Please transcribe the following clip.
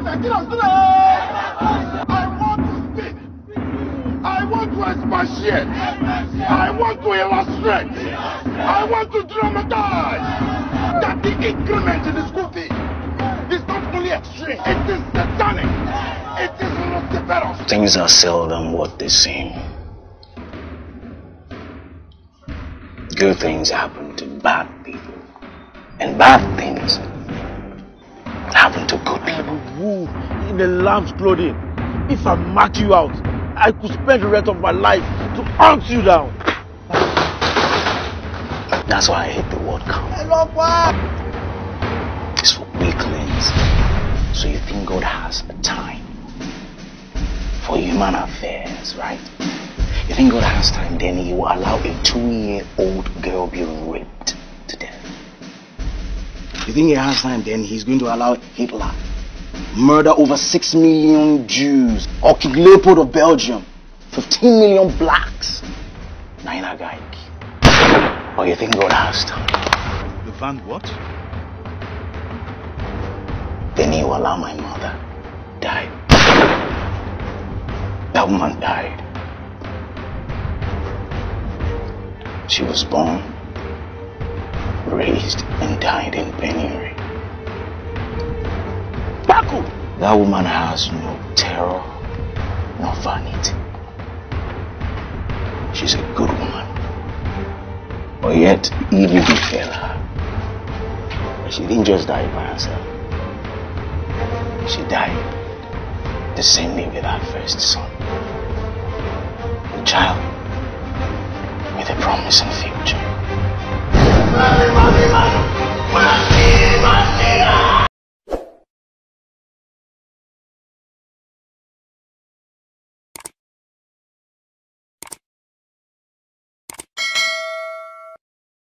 I want to speak. I want to expatiate. I want to illustrate. I want to dramatize that the increment in the school fee is not only extreme, it is satanic. It is luciferous. Things are seldom what they seem. Good things happen to bad people, and bad things happen to good people. Woo, in the lamb's clothing. If I mark you out, I could spend the rest of my life to hunt you down. That's why I hate the word count. I love what? It's for weaklings. So you think God has a time for human affairs, right? You think God has time, then He will allow a 2-year-old girl being raped to death. You think He has time, then He's going to allow Hitler murder over 6 million Jews, or King Leopold of Belgium, 15 million blacks. Naina Gaik. Or you think God has time? The van what? Then He will allow my mother die. That woman died. She was born, raised, and died in penury. Baku! That woman has no terror, no vanity. She's a good woman. But yet, evil befell her. She didn't just die by herself. She died the same day with her first son. The child with a promising future.